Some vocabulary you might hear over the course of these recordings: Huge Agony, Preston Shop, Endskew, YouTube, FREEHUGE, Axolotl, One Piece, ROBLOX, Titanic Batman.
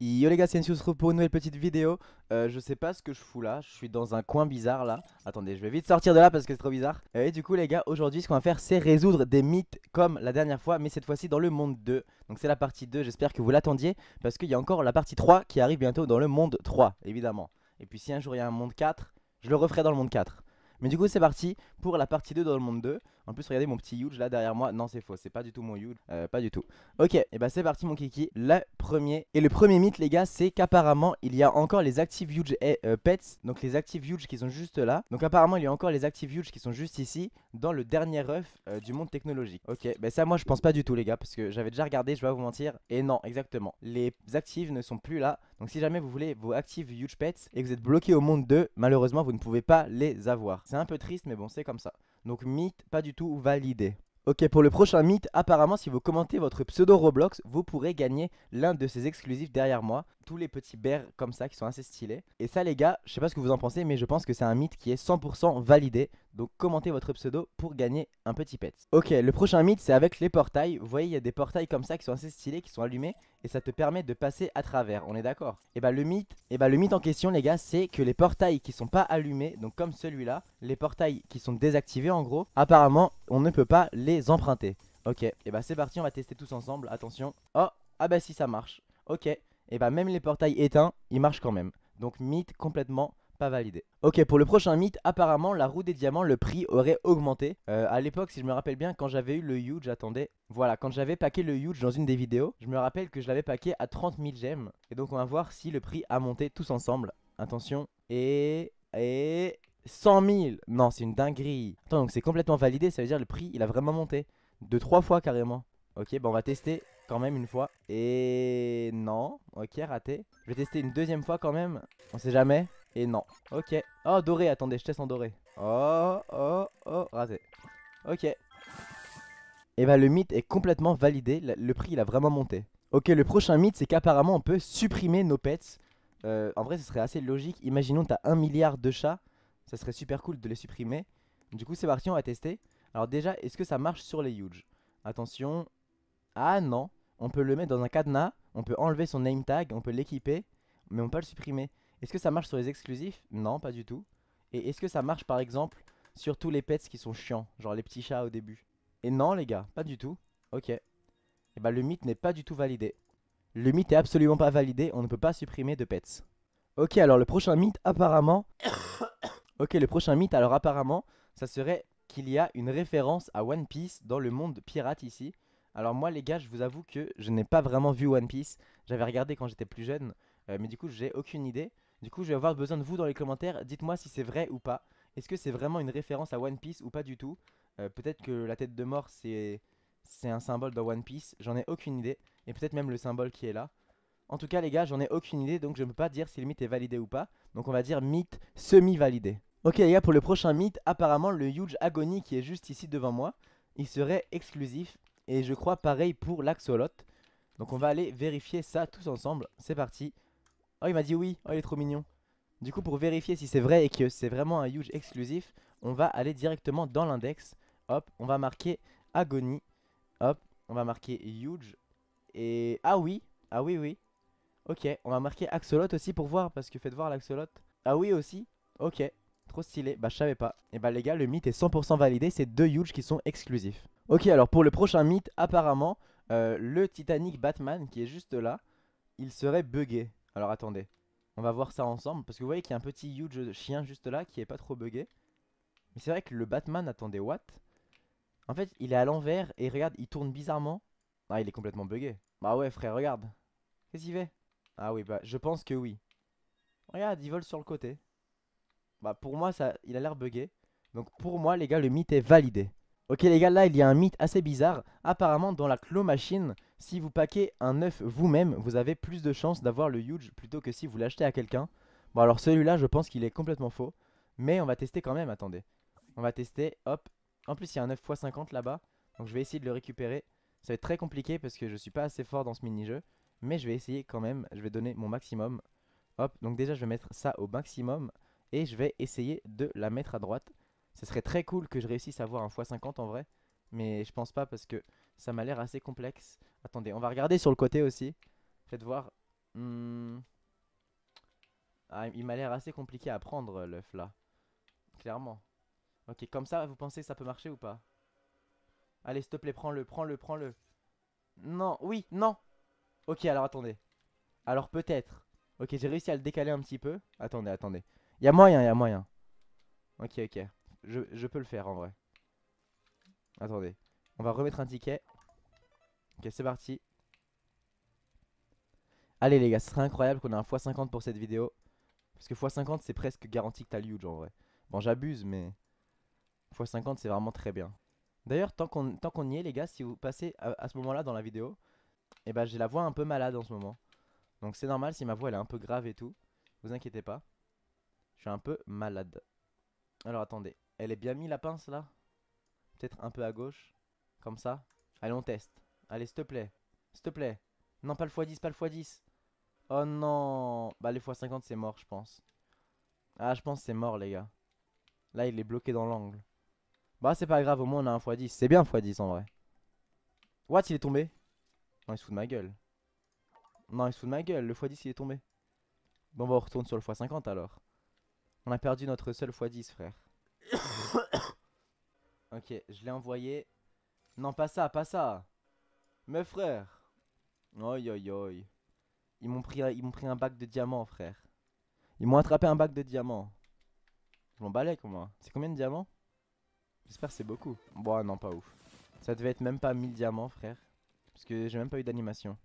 Yo les gars, c'est Endskew pour une nouvelle petite vidéo. Je sais pas ce que je fous là, je suis dans un coin bizarre là. Attendez, je vais vite sortir de là parce que c'est trop bizarre. Et du coup les gars, aujourd'hui ce qu'on va faire c'est résoudre des mythes comme la dernière fois, mais cette fois-ci dans le monde 2. Donc c'est la partie 2, j'espère que vous l'attendiez, parce qu'il y a encore la partie 3 qui arrive bientôt dans le monde 3, évidemment. Et puis si un jour il y a un monde 4, je le referai dans le monde 4. Mais du coup c'est parti pour la partie 2 dans le monde 2. En plus regardez mon petit Huge là derrière moi. Non c'est faux, c'est pas du tout mon Huge, pas du tout. Ok, et bah c'est parti mon kiki. Le premier mythe les gars, c'est qu'apparemment il y a encore les active Huge et pets. Donc les active Huge qui sont juste là. Donc apparemment il y a encore les active Huge qui sont juste ici, dans le dernier œuf du monde technologique. Ok, bah ça moi je pense pas du tout les gars, parce que j'avais déjà regardé, je vais pas vous mentir. Et non exactement, les actives ne sont plus là. Donc si jamais vous voulez vos active Huge pets et que vous êtes bloqué au monde 2, malheureusement vous ne pouvez pas les avoir. C'est un peu triste mais bon c'est comme ça. Donc mythe pas du tout validé. Ok, pour le prochain mythe, apparemment si vous commentez votre pseudo Roblox, vous pourrez gagner l'un de ces exclusifs derrière moi. Tous les petits bears comme ça qui sont assez stylés. Et ça les gars, je sais pas ce que vous en pensez, mais je pense que c'est un mythe qui est 100% validé. Donc commentez votre pseudo pour gagner un petit pet. Ok, le prochain mythe c'est avec les portails. Vous voyez il y a des portails comme ça qui sont assez stylés, qui sont allumés, et ça te permet de passer à travers, on est d'accord? Et bah le mythe en question les gars, c'est que les portails qui sont pas allumés, donc comme celui-là, les portails qui sont désactivés en gros, apparemment on ne peut pas les emprunter. Ok, et bah c'est parti, on va tester tous ensemble, attention. Oh, ah bah si ça marche, ok. Et bah même les portails éteints, ils marchent quand même. Donc mythe complètement pas validé. Ok, pour le prochain mythe, apparemment la roue des diamants, le prix aurait augmenté. À l'époque si je me rappelle bien, quand j'avais eu le Huge, attendez, voilà, quand j'avais packé le Huge dans une des vidéos, je me rappelle que je l'avais packé à 30 000 gemmes. Et donc on va voir si le prix a monté tous ensemble. Attention, et 100 000, non c'est une dinguerie. Attends, donc c'est complètement validé, ça veut dire le prix il a vraiment monté, de 3 fois carrément. Ok, bah on va tester quand même une fois. Et non, ok, raté. Je vais tester une deuxième fois quand même, on sait jamais. Et non, ok. Oh doré, attendez, je teste en doré. Oh, oh, oh, raté. Ok. Et bah le mythe est complètement validé, le prix il a vraiment monté. Ok, le prochain mythe c'est qu'apparemment on peut supprimer nos pets. En vrai ce serait assez logique, imaginons t'as 1 milliard de chats, ça serait super cool de les supprimer. Du coup c'est parti, on va tester. Alors déjà, est-ce que ça marche sur les Huge? Attention. Ah non, on peut le mettre dans un cadenas, on peut enlever son name tag, on peut l'équiper, mais on peut pas le supprimer. Est-ce que ça marche sur les exclusifs? Non, pas du tout. Et est-ce que ça marche par exemple sur tous les pets qui sont chiants, genre les petits chats au début? Et non les gars, pas du tout. Ok. Et bah le mythe n'est pas du tout validé. Le mythe est absolument pas validé, on ne peut pas supprimer de pets. Ok, alors le prochain mythe apparemment... Ok, le prochain mythe, alors apparemment, ça serait qu'il y a une référence à One Piece dans le monde pirate ici. Alors moi les gars, je vous avoue que je n'ai pas vraiment vu One Piece. J'avais regardé quand j'étais plus jeune, mais du coup j'ai aucune idée. Du coup je vais avoir besoin de vous dans les commentaires, dites-moi si c'est vrai ou pas. Est-ce que c'est vraiment une référence à One Piece ou pas du tout? Peut-être que la tête de mort c'est un symbole dans One Piece, j'en ai aucune idée. Et peut-être même le symbole qui est là. En tout cas les gars, j'en ai aucune idée, donc je ne peux pas dire si le mythe est validé ou pas. Donc on va dire mythe semi-validé. Ok les gars, pour le prochain mythe, apparemment le Huge Agony qui est juste ici devant moi, il serait exclusif. Et je crois pareil pour l'Axolotl. Donc on va aller vérifier ça tous ensemble, c'est parti. Oh il m'a dit oui, oh il est trop mignon. Du coup pour vérifier si c'est vrai et que c'est vraiment un Huge exclusif, on va aller directement dans l'index. Hop, on va marquer Agony. Hop, on va marquer Huge. Et ah oui oui. Ok, on va marquer Axolotl aussi pour voir, parce que faites voir l'Axolotl. Ah oui aussi, ok, trop stylé, bah je savais pas. Et bah les gars, le mythe est 100% validé, c'est 2 Huge qui sont exclusifs. Ok, alors pour le prochain mythe, apparemment le Titanic Batman qui est juste là, il serait buggé. Alors attendez, on va voir ça ensemble, parce que vous voyez qu'il y a un petit Huge chien juste là qui est pas trop buggé. Mais c'est vrai que le Batman, attendez, what? En fait il est à l'envers et regarde, il tourne bizarrement. Ah il est complètement buggé. Bah ouais frère, regarde. Qu'est-ce qu'il fait? Ah oui, bah je pense que oui. Regarde, il vole sur le côté. Bah pour moi ça, il a l'air buggé. Donc pour moi les gars, le mythe est validé. Ok les gars, là il y a un mythe assez bizarre. Apparemment dans la claw machine, si vous packez un œuf vous-même, vous avez plus de chances d'avoir le Huge plutôt que si vous l'achetez à quelqu'un. Bon alors celui-là je pense qu'il est complètement faux, mais on va tester quand même, attendez. On va tester, hop. En plus il y a un œuf x50 là-bas, donc je vais essayer de le récupérer. Ça va être très compliqué parce que je suis pas assez fort dans ce mini-jeu, mais je vais essayer quand même, je vais donner mon maximum. Hop, donc déjà je vais mettre ça au maximum et je vais essayer de la mettre à droite. Ce serait très cool que je réussisse à avoir un x50 en vrai, mais je pense pas parce que ça m'a l'air assez complexe. Attendez, on va regarder sur le côté aussi. Faites voir. Ah, il m'a l'air assez compliqué à prendre l'œuf là. Clairement. Ok, comme ça, vous pensez que ça peut marcher ou pas? Allez, s'il te plaît, prends-le, prends-le, prends-le. Non, oui, non. Ok, alors attendez. Alors peut-être. Ok, j'ai réussi à le décaler un petit peu. Attendez, attendez. Il y a moyen, il y a moyen. Ok, ok. Je peux le faire en vrai. Attendez. On va remettre un ticket. Ok, c'est parti. Allez les gars, ce serait incroyable qu'on ait un x50 pour cette vidéo. Parce que x50 c'est presque garanti que t'as le huge en vrai. Bon j'abuse mais x50 c'est vraiment très bien. D'ailleurs tant qu'on y est les gars, si vous passez à ce moment là dans la vidéo, et bah j'ai la voix un peu malade en ce moment. Donc c'est normal si ma voix elle est un peu grave et tout. Vous inquiétez pas. Je suis un peu malade. Alors attendez, elle est bien mise la pince là? Peut-être un peu à gauche. Comme ça. Allez on teste. Allez s'il te plaît. S'il te plaît. Non pas le x10, pas le x10. Oh non. Bah les x50 c'est mort je pense. Ah je pense c'est mort les gars. Là il est bloqué dans l'angle. Bah c'est pas grave, au moins on a un x10. C'est bien x10 en vrai. What, il est tombé? Non il se fout de ma gueule. Non il se fout de ma gueule, le x10 il est tombé. Bon bah on retourne sur le x50 alors. On a perdu notre seul x10 frère. Ok je l'ai envoyé. Non pas ça, pas ça. Mes frères. Oi oi oi. Ils m'ont pris un bac de diamants frère. Ils m'ont attrapé un bac de diamants. Je m'en balais comme moi. C'est combien de diamants? J'espère que c'est beaucoup. Bon non pas ouf. Ça devait être même pas 1000 diamants frère. Parce que j'ai même pas eu d'animation.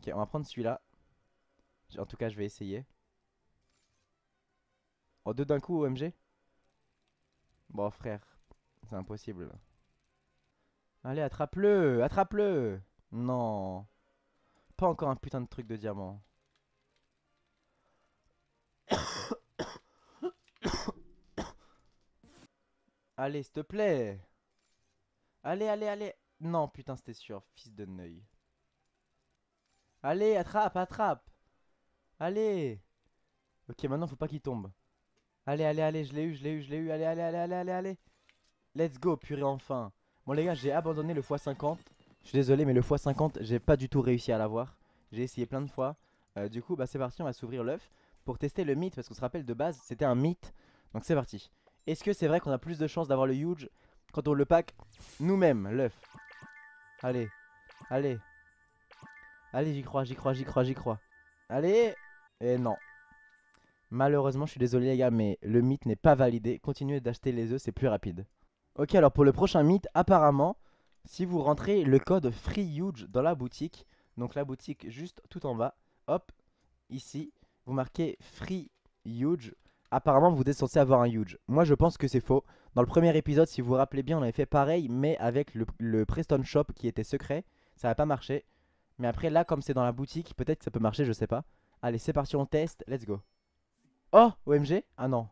Ok on va prendre celui-là. En tout cas je vais essayer. Oh deux d'un coup OMG. Bon frère. C'est impossible là. Allez attrape-le. Attrape-le. Non. Pas encore un putain de truc de diamant. Allez, s'il te plaît. Allez, allez, allez. Non, putain, c'était sûr. Fils de neuil. Allez, attrape, attrape. Allez. Ok, maintenant, faut pas qu'il tombe. Allez, allez, allez, je l'ai eu, je l'ai eu, je l'ai eu. Allez, allez, allez, allez, allez, allez. Let's go, purée, enfin. Bon, les gars, j'ai abandonné le x50. Je suis désolé mais le x50 j'ai pas du tout réussi à l'avoir. J'ai essayé plein de fois. Du coup bah c'est parti, on va s'ouvrir l'œuf pour tester le mythe parce qu'on se rappelle de base c'était un mythe. Donc c'est parti. Est-ce que c'est vrai qu'on a plus de chances d'avoir le huge quand on le pack nous-mêmes l'œuf? Allez, allez. Allez j'y crois, j'y crois, j'y crois, j'y crois. Allez. Et non. Malheureusement je suis désolé les gars mais le mythe n'est pas validé. Continuez d'acheter les œufs, c'est plus rapide. Ok alors pour le prochain mythe apparemment... Si vous rentrez le code FREEHUGE dans la boutique, donc la boutique juste tout en bas, hop, ici, vous marquez FREEHUGE, apparemment vous êtes censé avoir un huge. Moi je pense que c'est faux. Dans le premier épisode, si vous vous rappelez bien, on avait fait pareil, mais avec le Preston Shop qui était secret, ça n'a pas marché. Mais après là, comme c'est dans la boutique, peut-être que ça peut marcher, je sais pas. Allez, c'est parti, on teste, let's go. Oh, OMG? Ah non.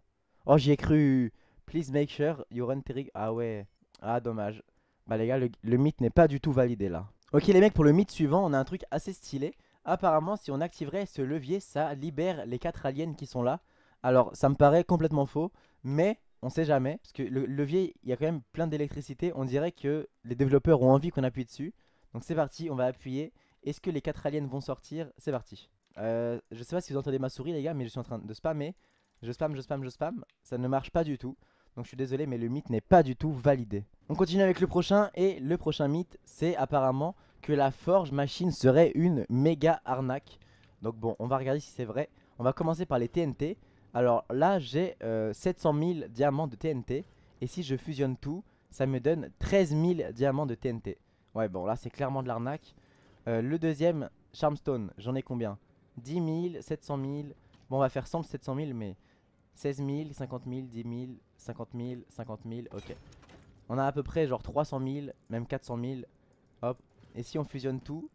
Oh, j'y ai cru. Please make sure you run Terry. Ah ouais. Ah, dommage. Bah les gars le mythe n'est pas du tout validé là. Ok les mecs pour le mythe suivant on a un truc assez stylé. Apparemment si on activerait ce levier ça libère les 4 aliens qui sont là. Alors ça me paraît complètement faux mais on sait jamais. Parce que le levier il y a quand même plein d'électricité. On dirait que les développeurs ont envie qu'on appuie dessus. Donc c'est parti on va appuyer. Est-ce que les 4 aliens vont sortir? C'est parti. Je sais pas si vous entendez ma souris les gars mais je suis en train de spammer. Je spam, je spam, je spam. Ça ne marche pas du tout. Donc je suis désolé mais le mythe n'est pas du tout validé. On continue avec le prochain et le prochain mythe c'est apparemment que la forge machine serait une méga arnaque. Donc bon on va regarder si c'est vrai. On va commencer par les TNT. Alors là j'ai 700 000 diamants de TNT. Et si je fusionne tout ça me donne 13 000 diamants de TNT. Ouais bon là c'est clairement de l'arnaque. Le deuxième Charmstone j'en ai combien? 10 000, 700 000. Bon on va faire sans le 700 000 mais... 16 000, 50 000, 10 000, 50 000, 50 000, ok. On a à peu près genre 300 000, même 400 000, hop. Et si on fusionne tout,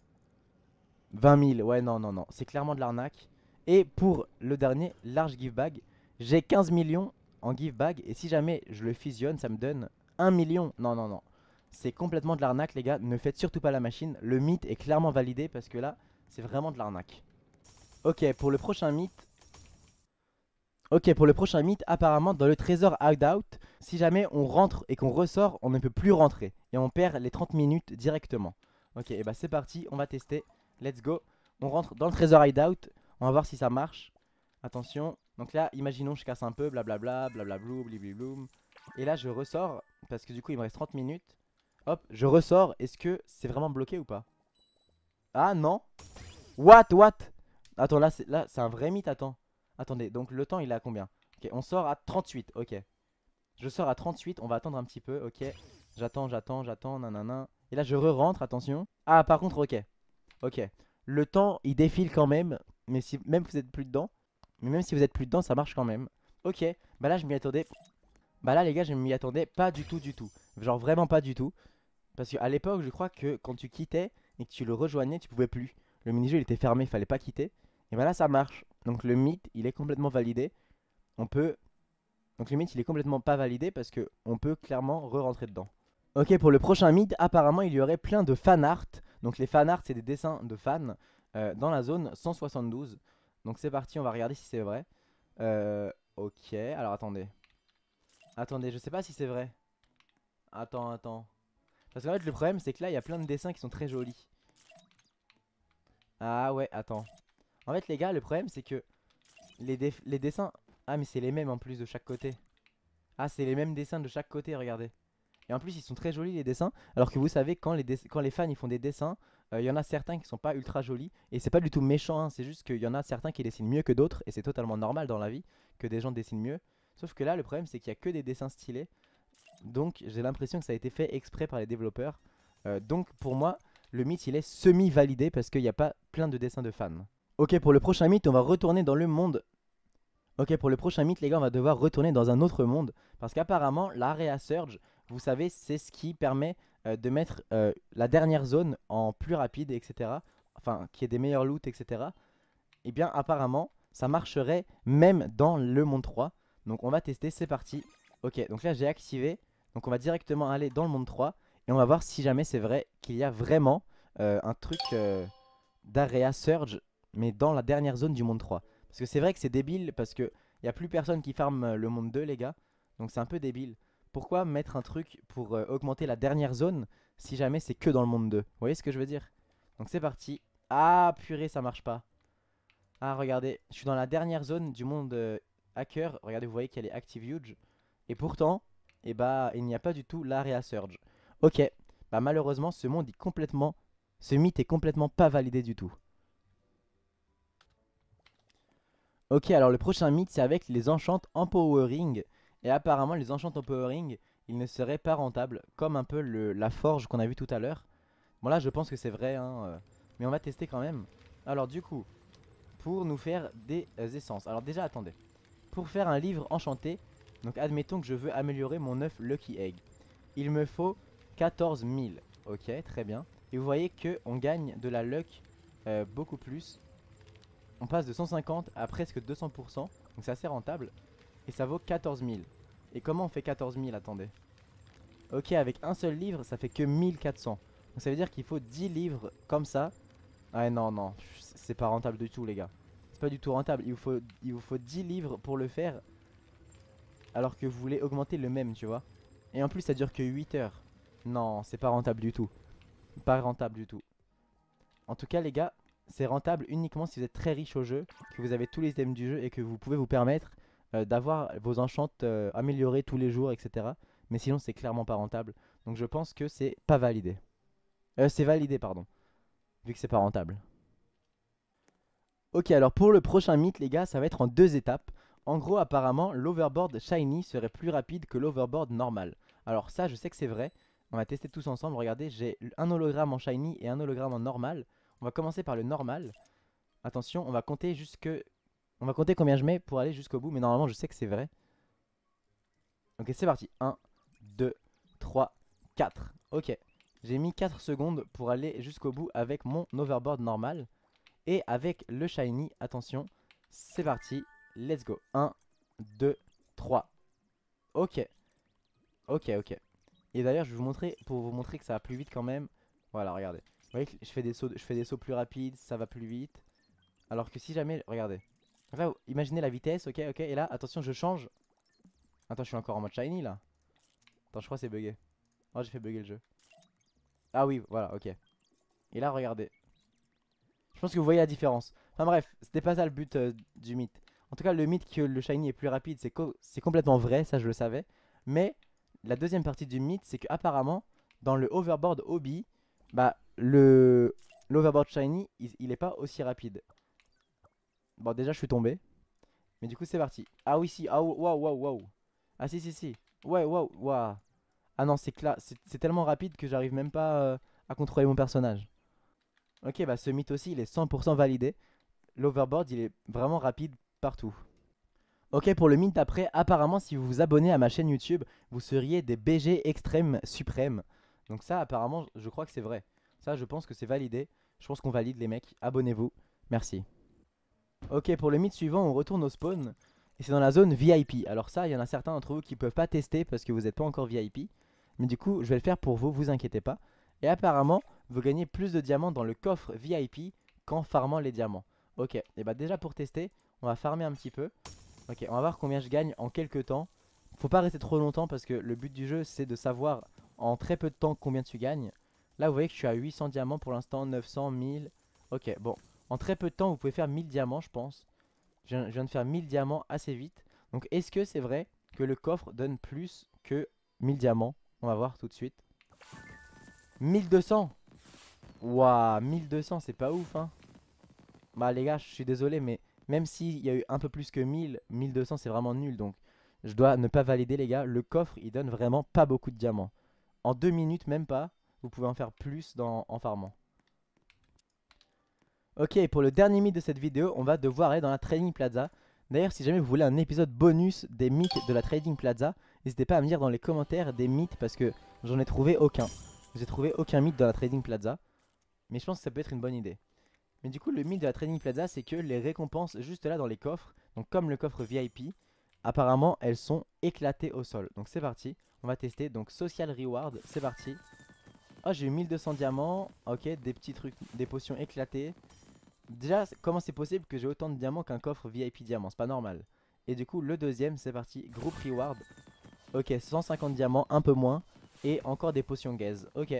20 000, ouais non, non, non, c'est clairement de l'arnaque. Et pour le dernier, large give bag, j'ai 15 millions en give bag. Et si jamais je le fusionne, ça me donne 1 million, non, non, non. C'est complètement de l'arnaque les gars, ne faites surtout pas la machine. Le mythe est clairement validé parce que là, c'est vraiment de l'arnaque. Ok, pour le prochain mythe. Ok pour le prochain mythe apparemment dans le trésor hideout si jamais on rentre et qu'on ressort on ne peut plus rentrer et on perd les 30 minutes directement. Ok et bah c'est parti on va tester let's go. On rentre dans le Treasure Hideout. On va voir si ça marche. Attention. Donc là, imaginons je casse un peu, blablabla, blablablou, blibli-bloum. Et là, je ressors, parce que du coup, il me reste 30 minutes. Hop, je ressors. Est-ce que c'est vraiment bloqué ou pas? Ah non. What? Attends, là, c'est un vrai mythe, attends. Attendez, donc le temps, il est à combien? Ok, on sort à 38, ok. Je sors à 38, on va attendre un petit peu, ok. J'attends, nanana. Et là, je re-rentre, attention. Ah, par contre, ok. Le temps, il défile quand même, mais si même vous êtes plus dedans. Mais même si vous êtes plus dedans, ça marche quand même. Ok, bah là je m'y attendais. Bah là les gars, je m'y attendais pas du tout. Genre vraiment pas du tout. Parce qu'à l'époque, je crois que quand tu quittais et que tu le rejoignais, tu pouvais plus. Le mini-jeu il était fermé, il fallait pas quitter. Et bah là ça marche. Donc le mythe il est complètement validé. On peut... Donc le mythe il est complètement pas validé parce que on peut clairement re-rentrer dedans. Ok, pour le prochain mythe, apparemment il y aurait plein de fanart. Donc les fanart c'est des dessins de fans dans la zone 172. Donc c'est parti, on va regarder si c'est vrai. Ok, alors attendez. Attendez, je sais pas si c'est vrai. Attends. Parce qu'en fait le problème c'est que là il y a plein de dessins qui sont très jolis. Ah ouais, attends. En fait les gars, le problème c'est que les dessins... Ah mais c'est les mêmes en plus de chaque côté. Ah c'est les mêmes dessins de chaque côté, regardez. Et en plus ils sont très jolis les dessins. Alors que vous savez quand les fans ils font des dessins... Il y en a certains qui sont pas ultra jolis. Et c'est pas du tout méchant hein, c'est juste qu'il y en a certains qui dessinent mieux que d'autres. Et c'est totalement normal dans la vie que des gens dessinent mieux. Sauf que là le problème c'est qu'il y a que des dessins stylés. Donc j'ai l'impression que ça a été fait exprès par les développeurs. Donc pour moi le mythe il est semi-validé parce qu'il n'y a pas plein de dessins de fans. Ok, pour le prochain mythe on va retourner dans le monde. Ok, pour le prochain mythe les gars on va devoir retourner dans un autre monde. Parce qu'apparemment l'area surge, vous savez, c'est ce qui permet de mettre la dernière zone en plus rapide, etc. Enfin, qui est des meilleurs loot, etc. Et bien, apparemment, ça marcherait même dans le monde 3. Donc, on va tester, c'est parti. Ok, donc là, j'ai activé. Donc, on va directement aller dans le monde 3. Et on va voir si jamais c'est vrai qu'il y a vraiment un truc d'area surge, mais dans la dernière zone du monde 3. Parce que c'est vrai que c'est débile, parce qu'il n'y a plus personne qui farme le monde 2, les gars. Donc, c'est un peu débile. Pourquoi mettre un truc pour augmenter la dernière zone si jamais c'est que dans le monde 2? Vous voyez ce que je veux dire? Donc c'est parti. Ah purée, ça marche pas. Ah regardez, je suis dans la dernière zone du monde hacker. Regardez, vous voyez qu'elle est active huge. Et pourtant, eh bah, il n'y a pas du tout l'area surge. Ok, bah malheureusement ce monde est complètement... Ce mythe est complètement pas validé du tout. Ok, alors le prochain mythe c'est avec les enchants empowering. Et apparemment les enchants empowering, ils ne seraient pas rentables, comme un peu la forge qu'on a vu tout à l'heure. Bon là je pense que c'est vrai hein, mais on va tester quand même. Alors du coup, pour nous faire des essences, alors déjà attendez. Pour faire un livre enchanté, donc admettons que je veux améliorer mon œuf Lucky Egg. Il me faut 14 000, ok très bien. Et vous voyez qu'on gagne de la luck beaucoup plus. On passe de 150 à presque 200%, donc c'est assez rentable. Et ça vaut 14 000. Et comment on fait 14 000? Attendez. Ok, avec un seul livre, ça fait que 1400. Donc ça veut dire qu'il faut 10 livres comme ça. Ah non, c'est pas rentable du tout les gars. C'est pas du tout rentable, il vous faut 10 livres pour le faire. Alors que vous voulez augmenter le même, tu vois. Et en plus ça dure que 8 heures. Non, c'est pas rentable du tout. Pas rentable du tout. En tout cas les gars, c'est rentable uniquement si vous êtes très riche au jeu, que vous avez tous les items du jeu et que vous pouvez vous permettre d'avoir vos enchants améliorés tous les jours, etc. Mais sinon c'est clairement pas rentable. Donc je pense que c'est pas validé. C'est validé pardon, vu que c'est pas rentable. Ok, alors pour le prochain mythe les gars, ça va être en deux étapes. En gros apparemment l'overboard shiny serait plus rapide que l'overboard normal. Alors ça je sais que c'est vrai. On va tester tous ensemble. Regardez, j'ai un hologramme en shiny et un hologramme en normal. On va commencer par le normal. Attention, on va compter jusque... On va compter combien je mets pour aller jusqu'au bout, mais normalement je sais que c'est vrai. Ok, c'est parti. 1, 2, 3, 4. Ok, j'ai mis 4 secondes pour aller jusqu'au bout avec mon overboard normal. Et avec le shiny, attention, c'est parti. Let's go. 1, 2, 3. Ok. Ok. Et d'ailleurs, je vais vous montrer, pour vous montrer que ça va plus vite quand même. Voilà, regardez. Vous voyez que je fais des sauts plus rapides, ça va plus vite. Alors que si jamais, regardez. Là, imaginez la vitesse, ok, et là, attention, je change. Attends, je suis encore en mode shiny là. Attends, je crois que c'est bugué. Oh, j'ai fait bugger le jeu. Ah oui, voilà, ok. Et là, regardez. Je pense pense que vous voyez la différence. Enfin bref, c'était pas ça le but du mythe. En tout cas, le mythe que le shiny est plus rapide, c'est complètement vrai, ça je le savais. Mais la deuxième partie du mythe, c'est qu'apparemment, dans le overboard hobby, bah l'overboard shiny, il est pas aussi rapide. Bon, déjà je suis tombé. Mais du coup, c'est parti. Ah oui, si, ah waouh, waouh, waouh. Ah si, si, si. Ouais, waouh, waouh. Ah non, c'est tellement rapide que j'arrive même pas à contrôler mon personnage. Ok, bah ce mythe aussi, il est 100% validé. L'overboard, il est vraiment rapide partout. Ok, pour le mythe d'après, apparemment, si vous vous abonnez à ma chaîne YouTube, vous seriez des BG extrêmes suprêmes. Donc ça, apparemment, je crois que c'est vrai. Ça, je pense que c'est validé. Je pense qu'on valide, les mecs. Abonnez-vous. Merci. Ok, pour le mythe suivant, on retourne au spawn. Et c'est dans la zone VIP. Alors ça, il y en a certains d'entre vous qui peuvent pas tester parce que vous n'êtes pas encore VIP. Mais du coup, je vais le faire pour vous, vous inquiétez pas. Et apparemment, vous gagnez plus de diamants dans le coffre VIP qu'en farmant les diamants. Ok, et bah déjà pour tester, on va farmer un petit peu. Ok, on va voir combien je gagne en quelques temps. Faut pas rester trop longtemps parce que le but du jeu, c'est de savoir en très peu de temps combien tu gagnes. Là, vous voyez que je suis à 800 diamants pour l'instant, 900, 1000. Ok, bon, en très peu de temps, vous pouvez faire 1000 diamants, je pense. Je viens de faire 1000 diamants assez vite. Donc, est-ce que c'est vrai que le coffre donne plus que 1000 diamants? On va voir tout de suite. 1200. Waouh, 1200, c'est pas ouf, hein. Bah, les gars, je suis désolé, mais même s'il y a eu un peu plus que 1000, 1200, c'est vraiment nul. Donc, je dois ne pas valider, les gars. Le coffre, il donne vraiment pas beaucoup de diamants. En 2 minutes, même pas, vous pouvez en faire plus en farmant. Ok, pour le dernier mythe de cette vidéo, on va devoir aller dans la Trading Plaza. D'ailleurs, si jamais vous voulez un épisode bonus des mythes de la Trading Plaza, n'hésitez pas à me dire dans les commentaires des mythes parce que j'en ai trouvé aucun. J'ai trouvé aucun mythe dans la Trading Plaza, mais je pense que ça peut être une bonne idée. Mais du coup, le mythe de la Trading Plaza, c'est que les récompenses juste là dans les coffres, donc comme le coffre VIP, apparemment, elles sont éclatées au sol. Donc c'est parti, on va tester. Donc Social Reward, c'est parti. Oh, j'ai eu 1200 diamants, ok, des petits trucs, des potions éclatées. Déjà, comment c'est possible que j'ai autant de diamants qu'un coffre VIP diamant? C'est pas normal. Et du coup, le deuxième, c'est parti. Group reward. Ok, 150 diamants, un peu moins. Et encore des potions gaze. Ok.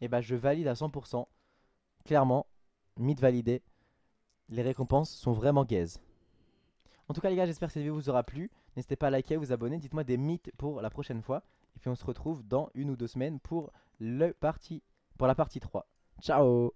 Et bah, je valide à 100%. Clairement, mythe validé. Les récompenses sont vraiment gaze. En tout cas, les gars, j'espère que cette vidéo vous aura plu. N'hésitez pas à liker, vous abonner. Dites-moi des mythes pour la prochaine fois. Et puis, on se retrouve dans 1 ou 2 semaines pour la partie 3. Ciao!